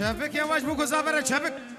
شافك يا واجبك وزافر شافك.